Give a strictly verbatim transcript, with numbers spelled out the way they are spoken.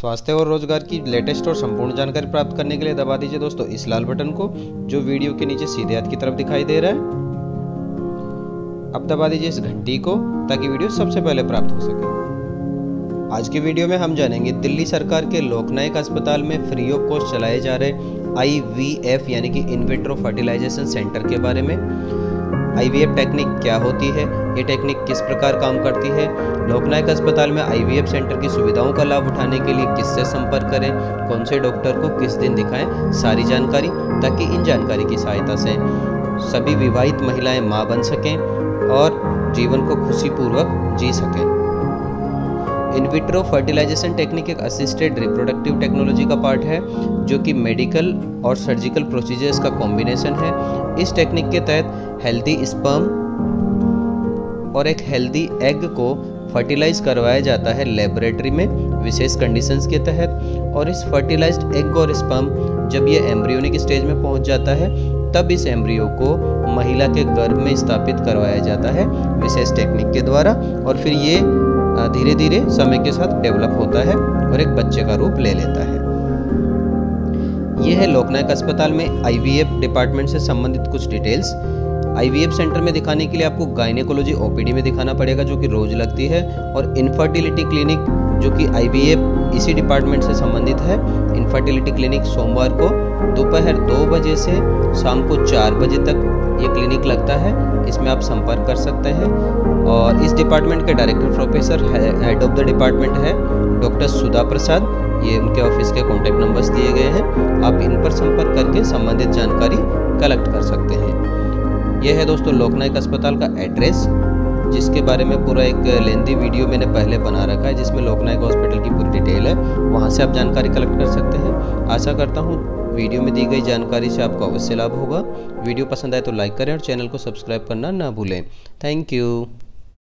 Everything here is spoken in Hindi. स्वास्थ्य और रोजगार की लेटेस्ट और संपूर्ण जानकारी प्राप्त करने के लिए दबा दीजिए दोस्तों इस लाल बटन को, जो वीडियो के नीचे सीधे हाथ की तरफ दिखाई दे रहा है। अब दबा दीजिए इस घंटी को ताकि वीडियो सबसे पहले प्राप्त हो सके। आज की वीडियो में हम जानेंगे दिल्ली सरकार के लोकनायक अस्पताल में फ्री ऑफ कॉस्ट चलाए जा रहे आई वी एफ यानी कि इन विट्रो फर्टिलाइजेशन सेंटर के बारे में। आई वी एफ टेक्निक क्या होती है, ये टेक्निक किस प्रकार काम करती है, लोकनायक अस्पताल में आई वी एफ सेंटर की सुविधाओं का लाभ उठाने के लिए किससे संपर्क करें, कौन से डॉक्टर को किस दिन दिखाएं, सारी जानकारी, ताकि इन जानकारी की सहायता से सभी विवाहित महिलाएं माँ बन सकें और जीवन को खुशीपूर्वक जी सकें। इन विट्रो फर्टिलाइजेशन टेक्निक एक असिस्टेड रिप्रोडक्टिव टेक्नोलॉजी का पार्ट है, जो कि मेडिकल और सर्जिकल प्रोसीजर्स का कॉम्बिनेशन है। इस टेक्निक के तहत हेल्दी स्पर्म और एक हेल्दी एग को फर्टिलाइज करवाया जाता है लेबोरेटरी में विशेष कंडीशंस के तहत, और इस फर्टिलाइज्ड एग और स्पर्म जब ये एम्ब्रियोनिक स्टेज में पहुंच जाता है तब इस एम्ब्रियो को महिला के गर्भ में स्थापित करवाया जाता है विशेष टेक्निक के द्वारा, और फिर ये धीरे धीरे समय के साथ डेवलप होता है और एक बच्चे का रूप ले लेता है। यह है लोकनायक अस्पताल में आई वी एफ डिपार्टमेंट से संबंधित कुछ details. I V F centre में दिखाने के लिए आपको गायनेकोलॉजी ओ पी डी में दिखाना पड़ेगा, जो कि रोज लगती है, और इनफर्टिलिटी क्लिनिक, जो कि आई वी एफ इसी डिपार्टमेंट से संबंधित है। इनफर्टिलिटी क्लिनिक सोमवार को दोपहर दो बजे से शाम को चार बजे तक ये क्लिनिक लगता है, इसमें आप संपर्क कर सकते हैं। और इस डिपार्टमेंट के director professor head of the department है डॉक्टर सुधा प्रसाद, ये उनके ऑफिस के कॉन्टैक्ट नंबर्स दिए गए हैं, आप इन पर संपर्क करके संबंधित जानकारी कलेक्ट कर सकते हैं। यह है दोस्तों लोकनायक अस्पताल का एड्रेस, जिसके बारे में पूरा एक लेंथी वीडियो मैंने पहले बना रखा है, जिसमें लोकनायक हॉस्पिटल की पूरी डिटेल है, वहां से आप जानकारी कलेक्ट कर सकते हैं। आशा करता हूँ वीडियो में दी गई जानकारी से आपको अवश्य लाभ होगा। वीडियो पसंद आए तो लाइक करें और चैनल को सब्सक्राइब करना ना भूलें। Thank you.